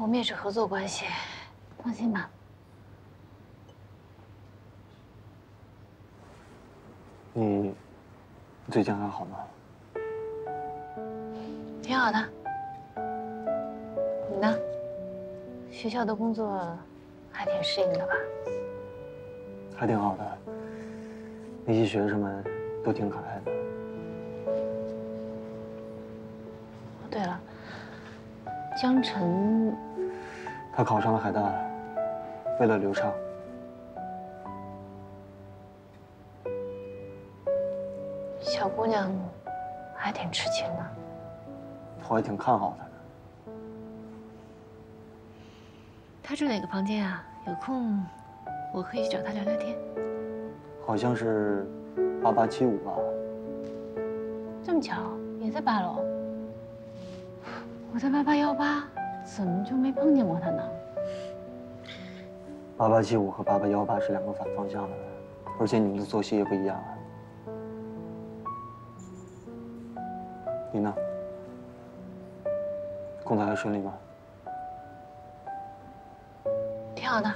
我们也是合作关系，放心吧。你最近还好吗？挺好的。你呢？学校的工作还挺适应的吧？还挺好的，那些学生们都挺可爱的。哦，对了。 江晨，他考上了海大，为了刘畅。小姑娘还挺痴情的，我还挺看好她的。她住哪个房间啊？有空我可以去找她聊聊天。好像是8875吧。这么巧，也在8楼。 我在8818，怎么就没碰见过他呢？8875和8818是两个反方向的，而且你们的作息也不一样啊。你呢？工作还顺利吗？挺好的。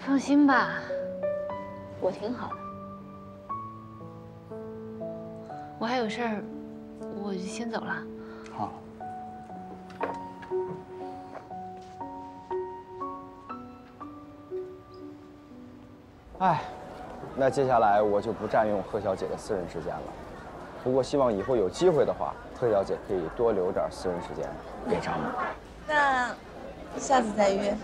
放心吧，我挺好的。我还有事儿，我先走了。好。哎，那接下来我就不占用贺小姐的私人时间了。不过希望以后有机会的话，贺小姐可以多留点私人时间给张某。那下次再约。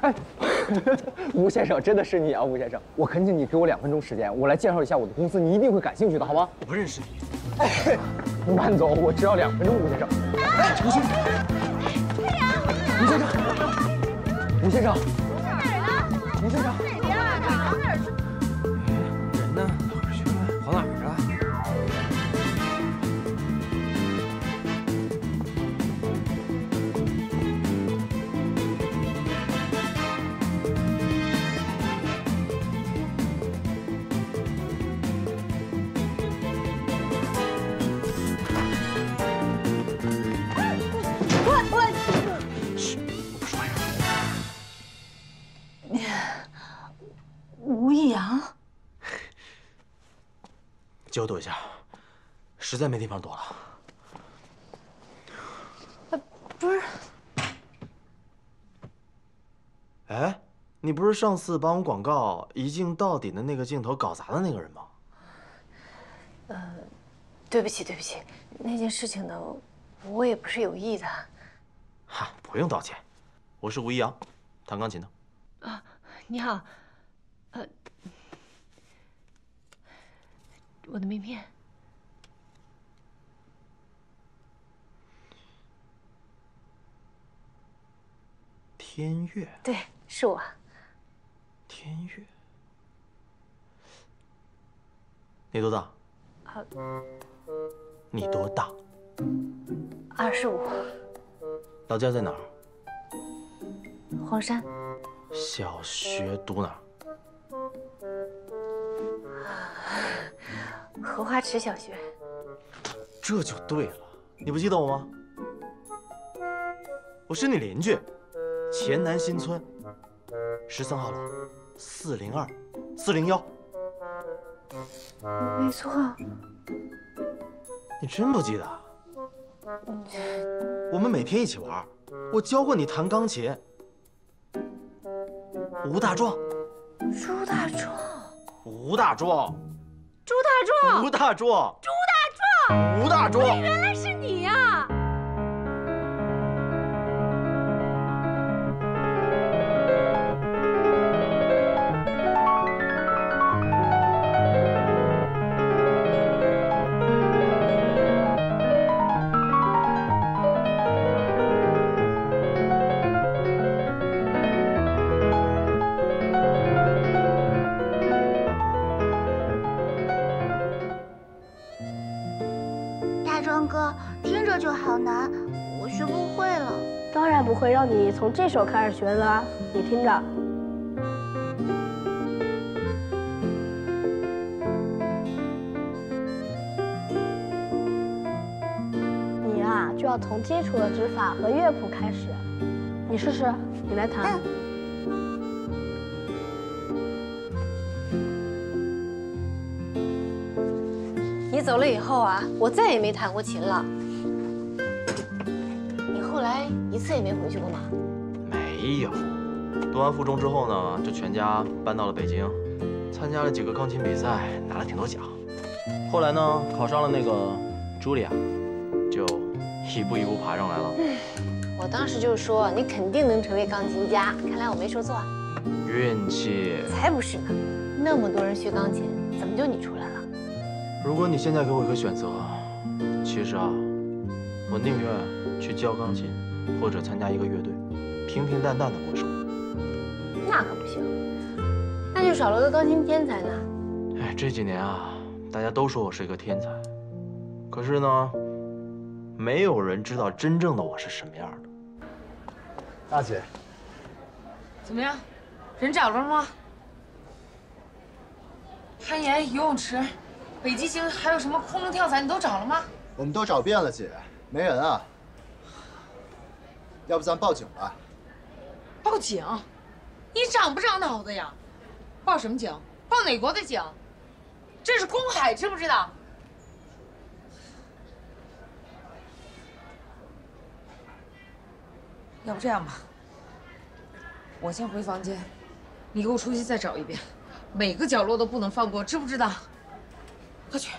哎，吴先生，真的是你啊，吴先生！我恳请你给我2分钟时间，我来介绍一下我的公司，你一定会感兴趣的，好吗？我不认识你。哎，你慢走，我只要2分钟，吴先生。哎，吴先生，吴先生，吴先生，哪儿啊？吴先生，哪边啊？哪儿？人呢？哪儿去了？跑哪儿了？ 借我躲一下，实在没地方躲了。不是。哎，你不是上次把我们广告一镜到底的那个镜头搞砸的那个人吗？对不起，对不起，那件事情呢，我也不是有意的。哈，不用道歉，我是吴一阳，弹钢琴的。啊，你好，我的名片。天悦，对，是我。天悦，你多大？你多大？25。老家在哪儿？黄山。小学读哪儿？ 荷花池小学，这就对了。你不记得我吗？我是你邻居，前南新村13号楼402、401。没错。你真不记得？我们每天一起玩，我教过你弹钢琴。吴大壮，朱大壮，吴大壮。 朱大壮，吴大壮，原来是你呀！不会让你从这首开始学的啊？你听着。 就要从基础的指法和乐谱开始，你试试，你来弹。你走了以后啊，我再也没弹过琴了。你后来一次也没回去过吗？没有，读完附中之后呢，就全家搬到了北京，参加了几个钢琴比赛，拿了挺多奖。后来呢，考上了那个茱莉亚，就。 一步一步爬上来了。我当时就说你肯定能成为钢琴家，看来我没说错。运气？才不是呢！那么多人学钢琴，怎么就你出来了？如果你现在给我一个选择，其实啊，我宁愿去教钢琴，或者参加一个乐队，平平淡淡的过生活。那可不行，那就少了个钢琴天才呢。哎，这几年啊，大家都说我是一个天才，可是呢。 没有人知道真正的我是什么样的。大姐，怎么样？人找着了吗？攀岩、游泳池、北极星，还有什么空中跳伞，你都找了吗？我们都找遍了，姐，没人啊。要不咱报警吧？报警？你长不长脑子呀？报什么警？报哪国的警？这是公海，知不知道？ 要不这样吧，我先回房间，你给我出去再找一遍，每个角落都不能放过，知不知道？快去！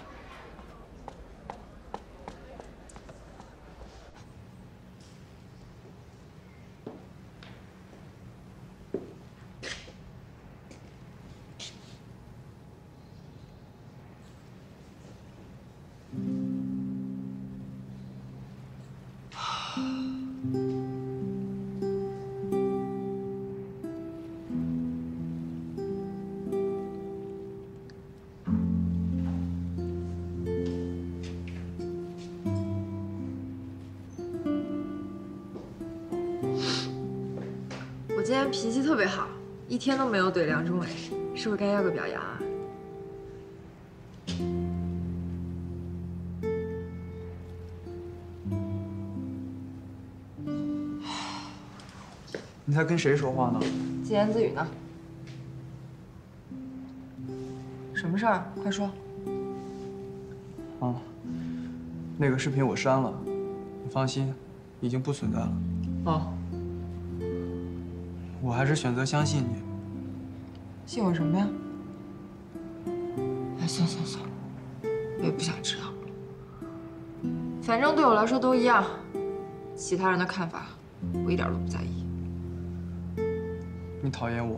今天脾气特别好，一天都没有怼梁中伟，是不是该要个表扬啊？你在跟谁说话呢？自言自语呢。什么事儿？快说。啊，那个视频我删了，你放心，已经不存在了。啊。 我还是选择相信你。信我什么呀？哎，算了，我也不想知道。反正对我来说都一样，其他人的看法我一点都不在意。你讨厌我？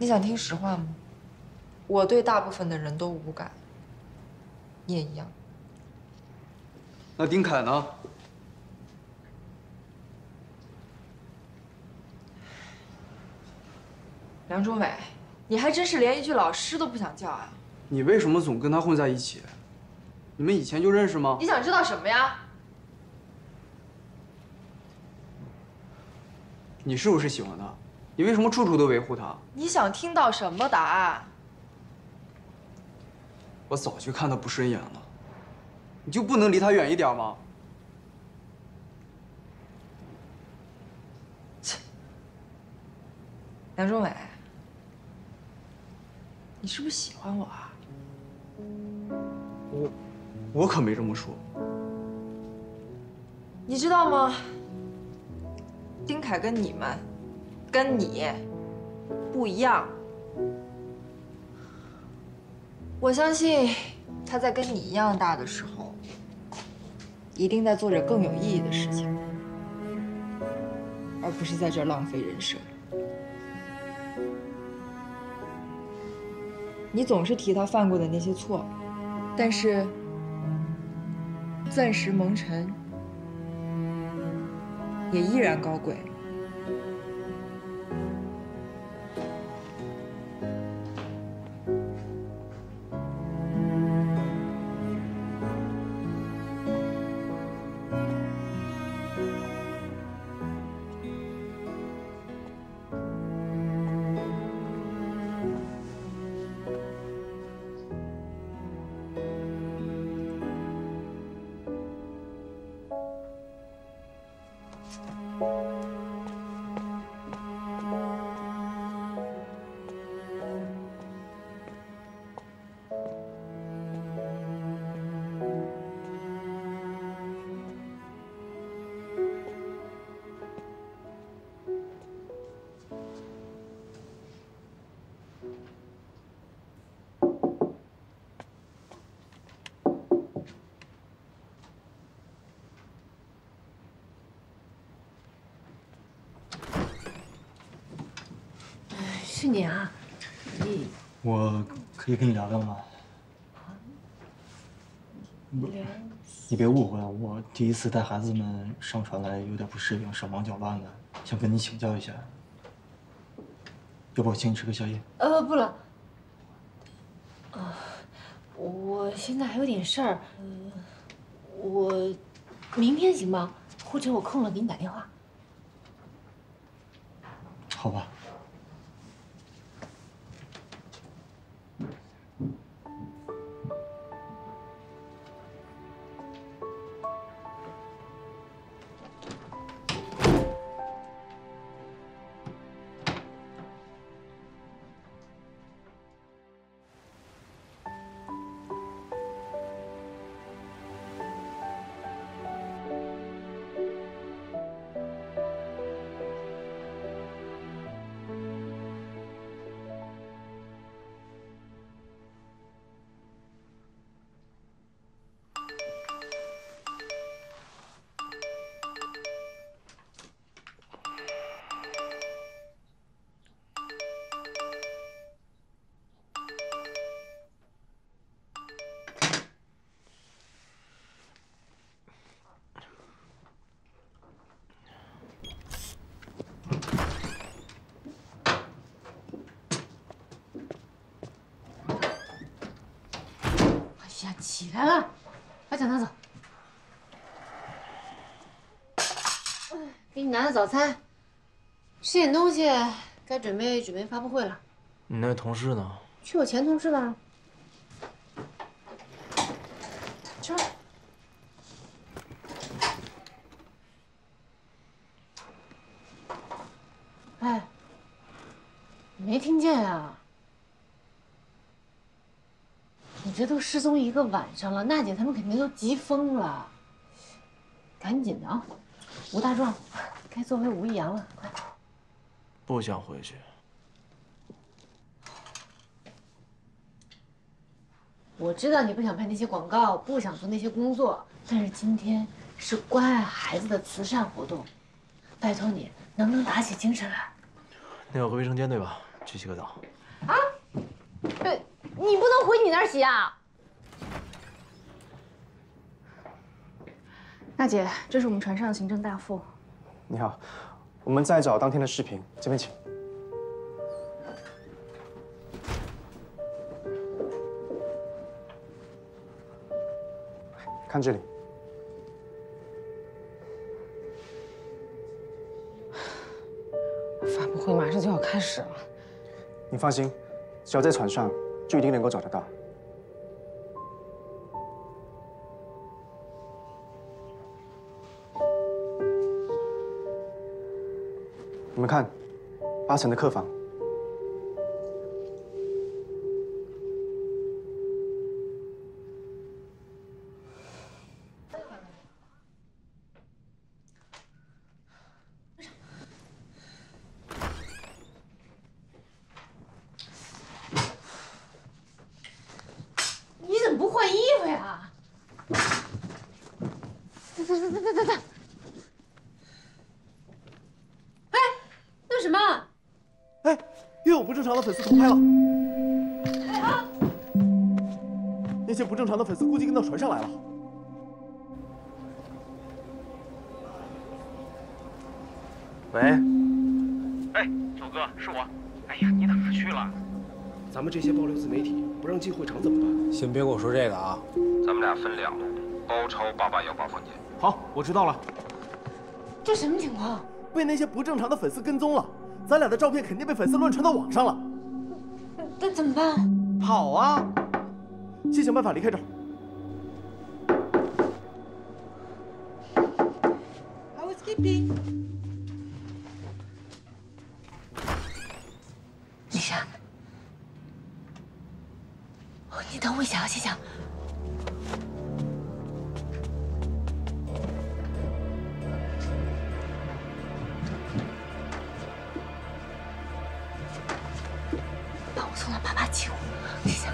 你想听实话吗？我对大部分的人都无感，你也一样。 那丁凯呢？梁中伟，你还真是连一句老师都不想叫啊！你为什么总跟他混在一起？你们以前就认识吗？你想知道什么呀？你是不是喜欢他？你为什么处处都维护他？你想听到什么答案？我早就看他不顺眼了。 你就不能离他远一点吗？切，梁中伟，你是不是喜欢我啊？我可没这么说。你知道吗？丁凯跟你们，跟你不一样。我相信他在跟你一样大的时候。 一定在做着更有意义的事情，而不是在这儿浪费人生。你总是提他犯过的那些错，但是钻石蒙尘也依然高贵。是你啊，你。我可以跟你聊聊吗？不，你别误会了，我第一次带孩子们上船来有点不适应，手忙脚乱的，想跟你请教一下。要不我请你吃个宵夜？不了。我现在还有点事儿，我明天行吗？或者我空了给你打电话。好吧。起来了，把脚拿走。给你拿的早餐，吃点东西，该准备准备发布会了。你那同事呢？去我前同事那儿。吃吧。哎，没听见啊？ 你这都失踪一个晚上了，娜姐他们肯定都急疯了。赶紧的啊，吴大壮，该做回吴一阳了，快！不想回去。我知道你不想拍那些广告，不想做那些工作，但是今天是关爱孩子的慈善活动，拜托你能不能打起精神来？那有个卫生间对吧？去洗个澡。啊？对。 你不能回你那儿洗啊！娜姐，这是我们船上的行政大副。你好，我们再找当天的视频，这边请。看这里。发布会马上就要开始了。你放心，只要在船上。 就一定能够找得到。你们看，8层的客房。上来了，喂，哎，九哥，是我。哎呀，你哪儿去了？咱们这些爆料自媒体不让进会场怎么办？先别跟我说这个啊，咱们俩分两路，包抄881房间。好，我知道了。这什么情况？被那些不正常的粉丝跟踪了，咱俩的照片肯定被粉丝乱传到网上了。那怎么办？跑啊！先想办法离开这儿。 李莎，你等我一下啊，先想。把我送到885，先想。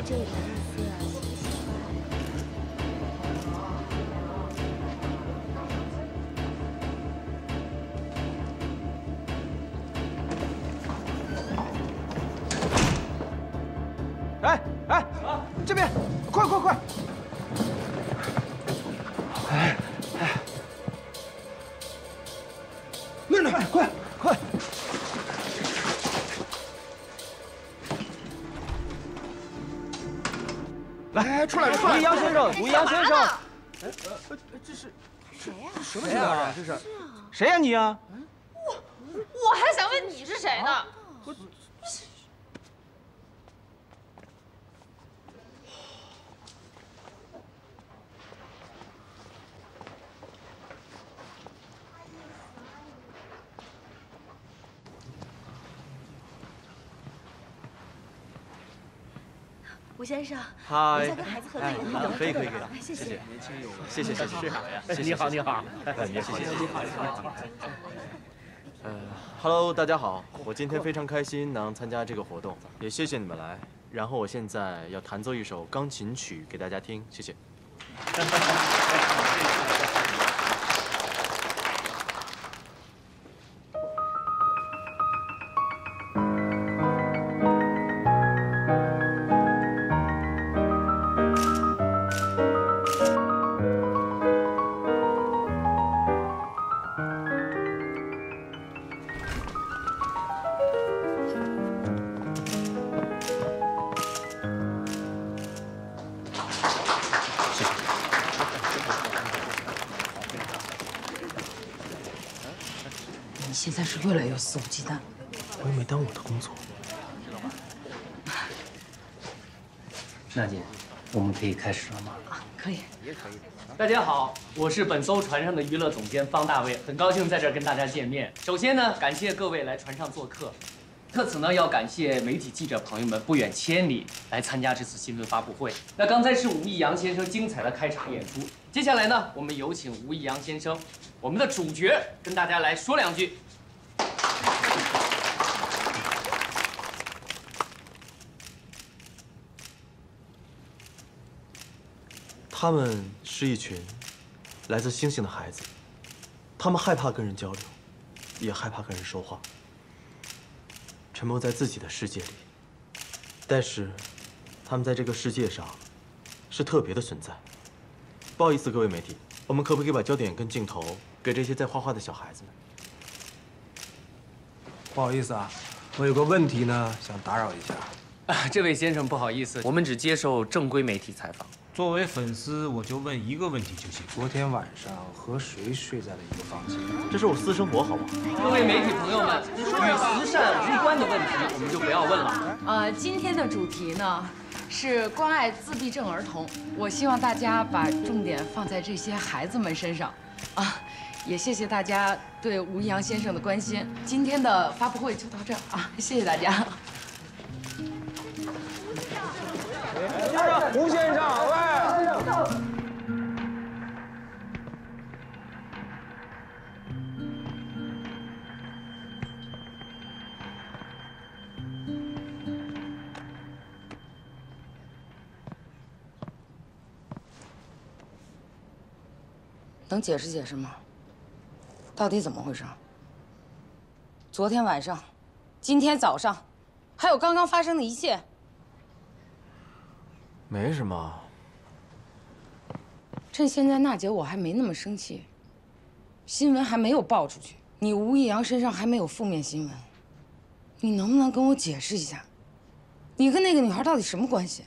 在这里的日子啊，谢谢。哎哎，啊，这边，快快快！哎哎，那那，快快！ 来，出来！吴阳先生，吴阳先生，这是谁呀？什么情况啊？这是谁呀？你呀？我还想问你是谁呢？吴先生，嗨，您在跟孩子合影，你等会儿，谢谢，年轻有为，谢谢，谢谢，谢谢，你好，你好，你好，你好，你好。Hello， 大家好，我今天非常开心能参加这个活动，也谢谢你们来。然后我现在要弹奏一首钢琴曲给大家听，谢谢。现在是越来越肆无忌惮。我又没耽误我的工作。娜姐，我们可以开始了吗？啊，可以。大家好，我是本艘船上的娱乐总监方大卫，很高兴在这儿跟大家见面。首先呢，感谢各位来船上做客，特此呢要感谢媒体记者朋友们不远千里来参加这次新闻发布会。那刚才是吴易阳先生精彩的开场演出，接下来呢，我们有请吴易阳先生，我们的主角跟大家来说两句。 他们是一群来自星星的孩子，他们害怕跟人交流，也害怕跟人说话，沉默在自己的世界里。但是，他们在这个世界上是特别的存在。不好意思，各位媒体，我们可不可以把焦点跟镜头给这些在画画的小孩子们？不好意思啊，我有个问题呢，想打扰一下。啊，这位先生，不好意思，我们只接受正规媒体采访。 作为粉丝，我就问一个问题就行：昨天晚上和谁睡在了一个房间？这是我私生活，好吗？各位媒体朋友们，与慈善无关的问题我们就不要问了。今天的主题呢是关爱自闭症儿童，我希望大家把重点放在这些孩子们身上。啊，也谢谢大家对吴易阳先生的关心。今天的发布会就到这儿啊，谢谢大家。 吴先生，喂！能解释解释吗？到底怎么回事？昨天晚上，今天早上，还有刚刚发生的一切。 没什么。趁现在娜姐我还没那么生气，新闻还没有爆出去，你吴易阳身上还没有负面新闻，你能不能跟我解释一下，你跟那个女孩到底什么关系？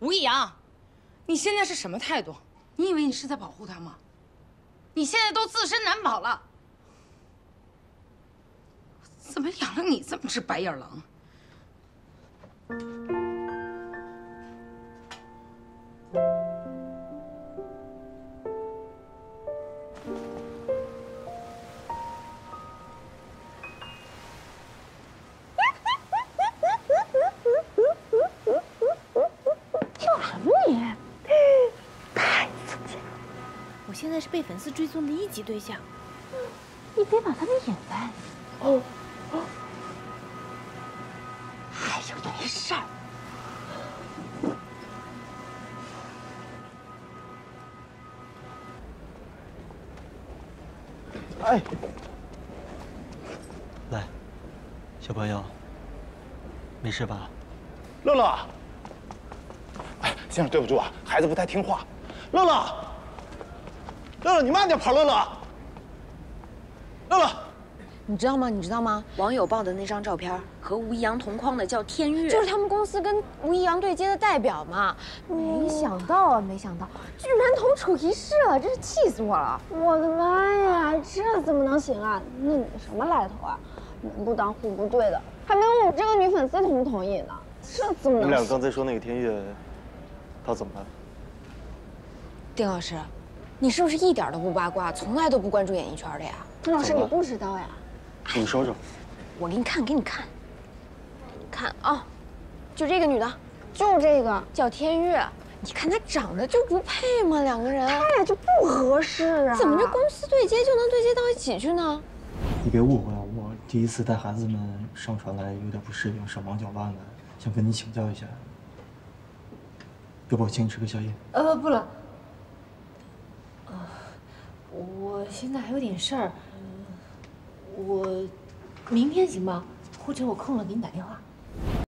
吴易阳，你现在是什么态度？你以为你是在保护她吗？你现在都自身难保了。 怎么养了你这么只白眼狼？叫什么你？太刺激了！我现在是被粉丝追踪的一级对象。你别把他们引来。哦，还有一事儿，哎，来，小朋友，没事吧？乐乐，哎，先生，对不住啊，孩子不太听话。乐乐，乐乐，你慢点跑，乐乐。 乐乐，你知道吗？网友爆的那张照片和吴一阳同框的叫天悦，就是他们公司跟吴一阳对接的代表嘛。没想到啊，居然同处一室啊，真是气死我了！我的妈呀，这怎么能行啊？那你什么来头啊？门不当户不对的，还没问我这个女粉丝同不同意呢。这怎么能行？你们俩刚才说那个天悦，他怎么了？丁老师，你是不是一点都不八卦，从来都不关注演艺圈的呀？ 丁老师，你不知道呀？你说说，我给你看，看啊，就这个女的，就这个叫天悦，你看她长得就不配嘛，两个人，他俩就不合适啊。怎么这公司对接就能对接到一起去呢？你别误会啊，我第一次带孩子们上船来有点不适应，手忙脚乱的，想跟你请教一下。要不我请你吃个宵夜？不了。我现在还有点事儿。 我明天行吗？或者我空了给你打电话。